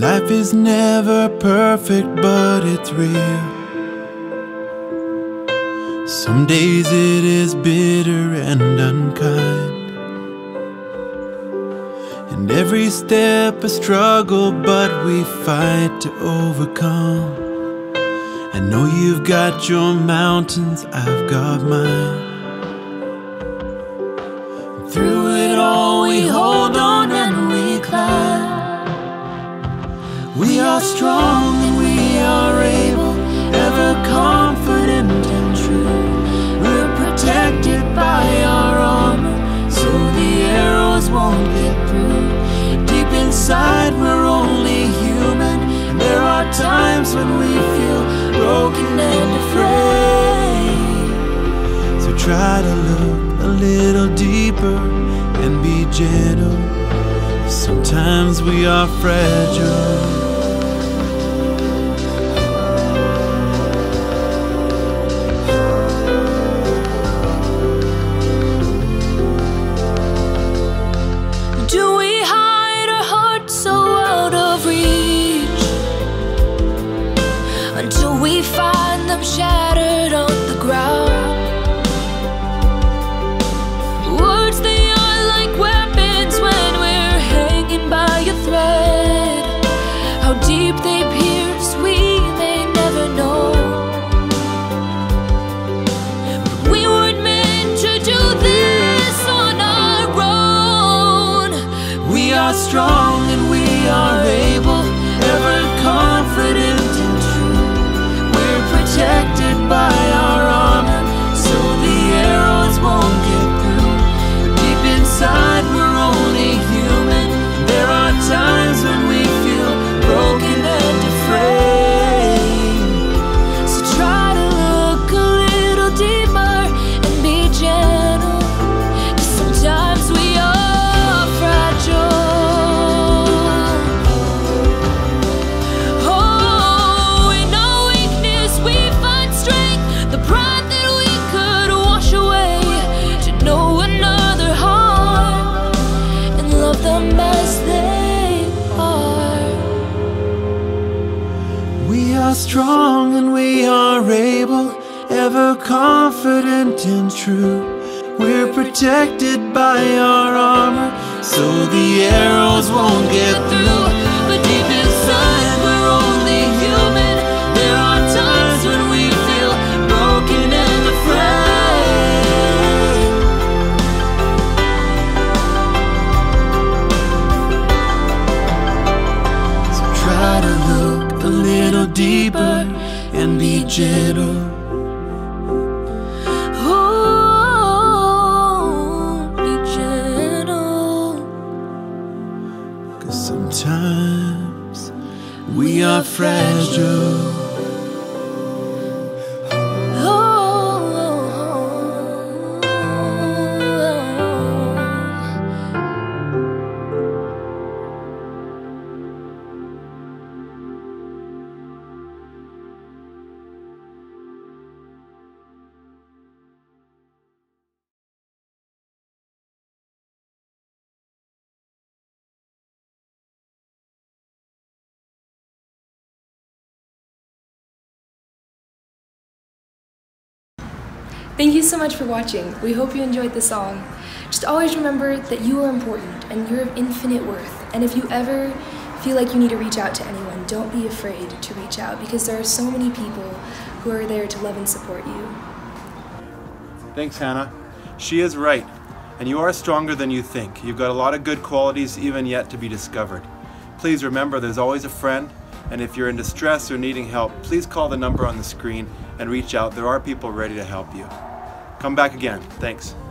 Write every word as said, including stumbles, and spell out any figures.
Life is never perfect, but it's real. Some days it is bitter and unkind, and every step a struggle, but we fight to overcome. I know you've got your mountains, I've got mine. Through it all we hold on and we climb. We are strong and we are able, ever confident and true. We're protected by our armor, so the arrows won't get through. Deep inside we're only human. There are times when we feel broken and afraid. So try to look a little deeper and be gentle. Sometimes we are fragile. Until we find them shattered on the ground, words they are like weapons when we're hanging by a thread. How deep they pierce we may never know, but we weren't meant to do this on our own. We are strong and we are able, ever confident, protected by our armor, so the arrows won't get through. Deep inside we're only human. There are times when we feel broken and afraid. So try to look a little deeper and be gentle, 'cause sometimes we are fragile. Oh, in our weakness we find strength, the pride that we could wash away, to know another heart and love them as they are. We are strong and we are able, ever confident and true. We're protected by our armor, so the arrows won't get through. But deep inside we're only human. There are times when we feel broken and afraid. So try to look a little deeper and be gentle. Sometimes we are fragile. Thank you so much for watching. We hope you enjoyed the song. Just always remember that you are important and you're of infinite worth. And if you ever feel like you need to reach out to anyone, don't be afraid to reach out, because there are so many people who are there to love and support you. Thanks, Hannah. She is right. And you are stronger than you think. You've got a lot of good qualities even yet to be discovered. Please remember there's always a friend. And if you're in distress or needing help, please call the number on the screen and reach out. There are people ready to help you. Come back again. Thanks.